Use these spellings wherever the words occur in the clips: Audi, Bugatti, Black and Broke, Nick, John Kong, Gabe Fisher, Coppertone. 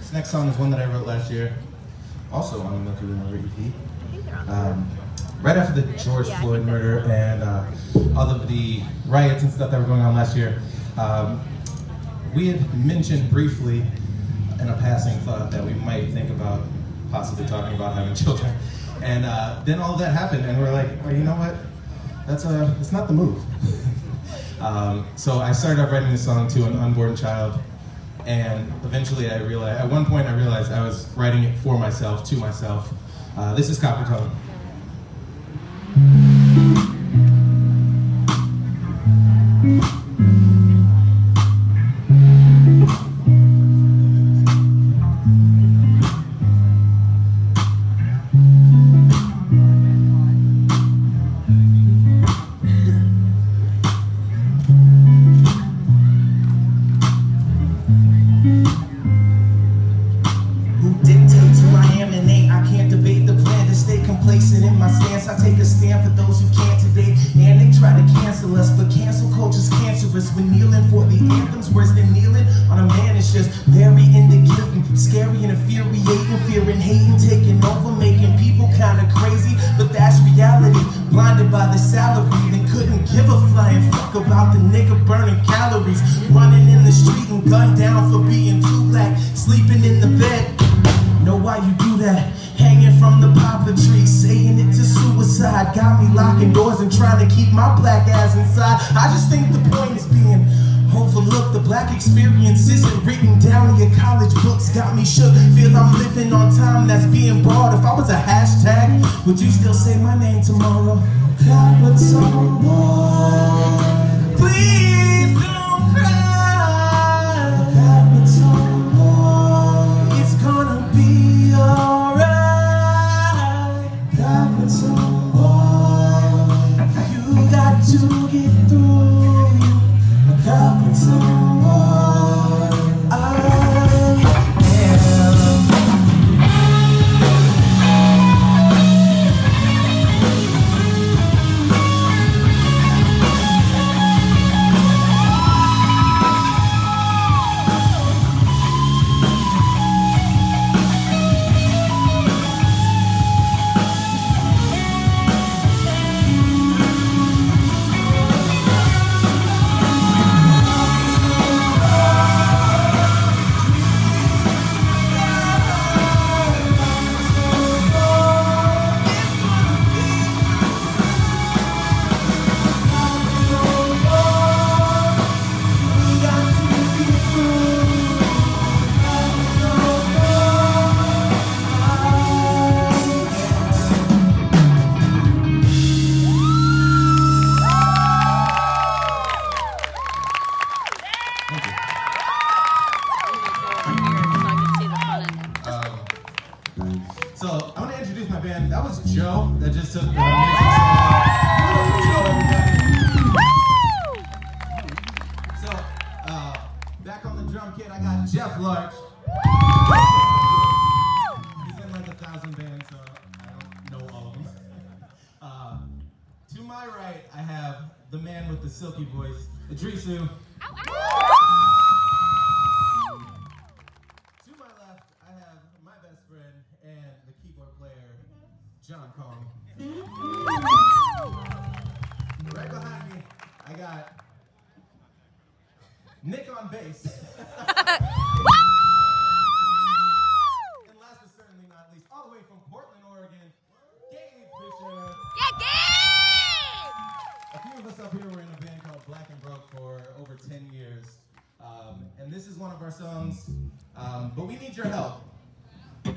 This next song is one that I wrote last year, also on the Milky Way Lover EP. Right after the George Floyd murder and all of the riots and stuff that were going on last year, we had mentioned briefly in a passing thought that we might think about possibly talking about having children. And then all that happened and we're like, well, you know what? That's not the move. So I started off writing this song to an unborn child, and eventually I realized, at one point I realized I was writing it for myself, to myself. This is Coppertone. Who dictates who I am innate? I can't debate the plan to stay complacent in my stance. I take a stand for those They try to cancel us, but cancel culture's cancerous. We're kneeling for the anthems, worse than kneeling on a man. It's just very indicating, scary and infuriating, fearing, hating, taking over, making people kind of crazy. But that's reality, blinded by the salary. They couldn't give a flying fuck about the nigga burning calories, running in the street and gunned down for being too black, sleeping in the bed. Know why you do that? Hanging from the poplar tree, saying it to suicide. Got me locking doors and trying to keep my black ass inside. I just think the point is being overlooked. The black experience isn't written down in your college books. Got me shook, feel I'm living on time that's being borrowed. If I was a hashtag, would you still say my name tomorrow? Coppertone boy, please don't cry. Coppertone boy, it's gonna be alright. Coppertone boy, you got to get through. Coppertone boy, I John Kong. Right behind me, I got Nick on bass. And last but certainly not least, all the way from Portland, Oregon, Gabe Fisher. Yeah, Gabe! A few of us up here were in a band called Black and Broke for over 10 years. And this is one of our songs, but we need your help.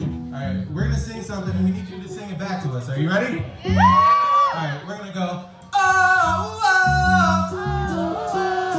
Alright, we're gonna sing something and we need you to sing it back to us. Are you ready? Yeah. Alright, we're gonna go. Oh, oh, oh, oh. Whoa!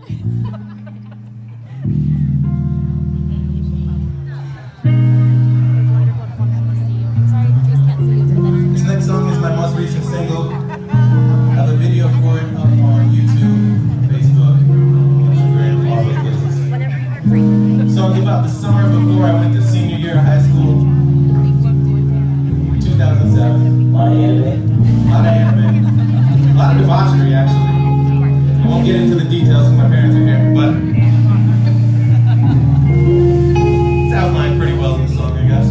This next song is my most recent single. I have a video for it up on YouTube, Facebook, Instagram, all those places. The song's about the summer before I went to senior year of high school, 2007. A lot of anime. A lot of debauchery, actually. I won't get into the details because my parents are here, but it's outlined pretty well in the song, I guess.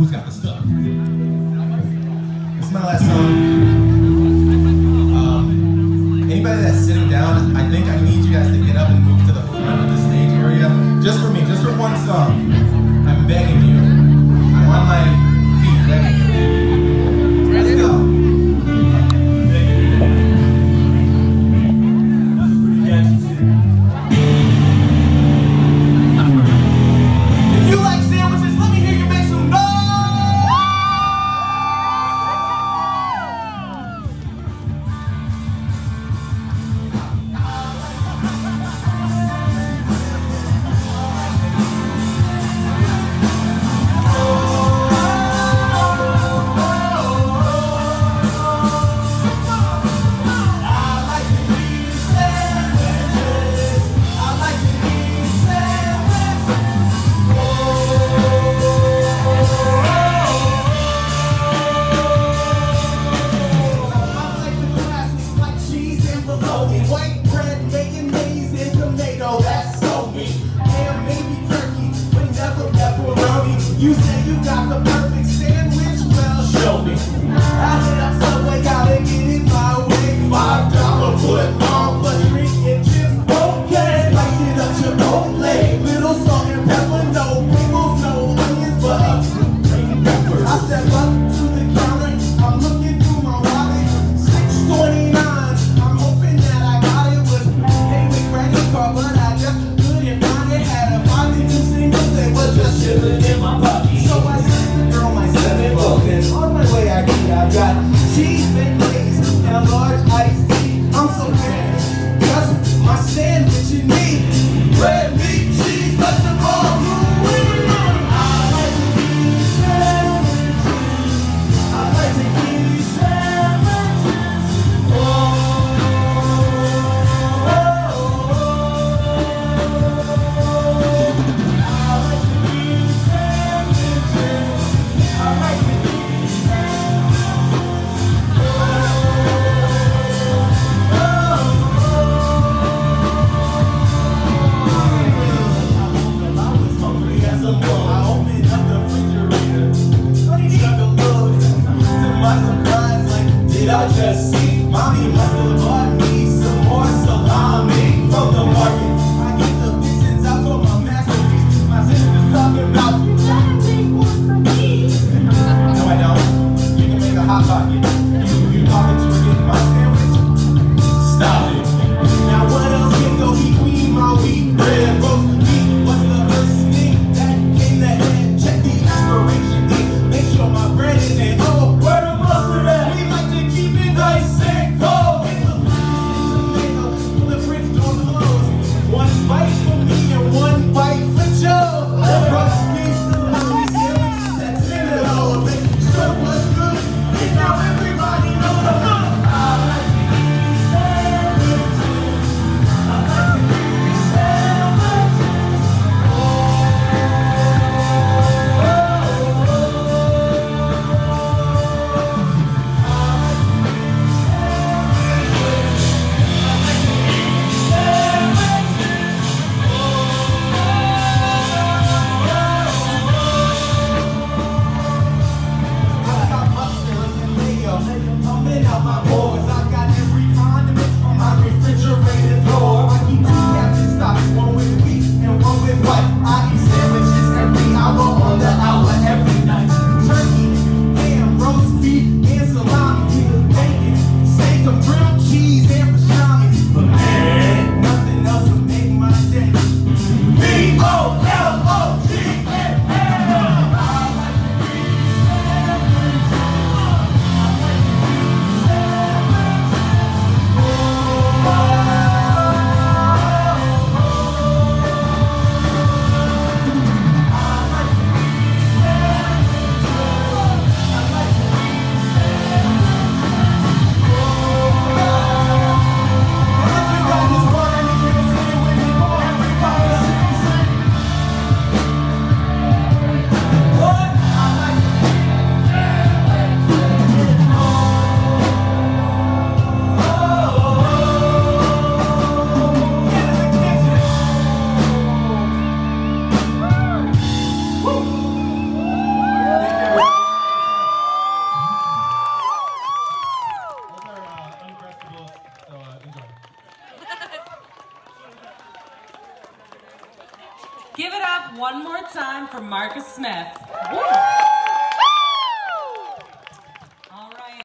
Who's got the stuff? This is my last song. Anybody that's sitting down, I think I need you guys to get up and move to the front of the stage area. Just for me, just for one song. I'm begging you. I want my feet ready. Let's go. Give it up one more time for Marcus Smith. Woo!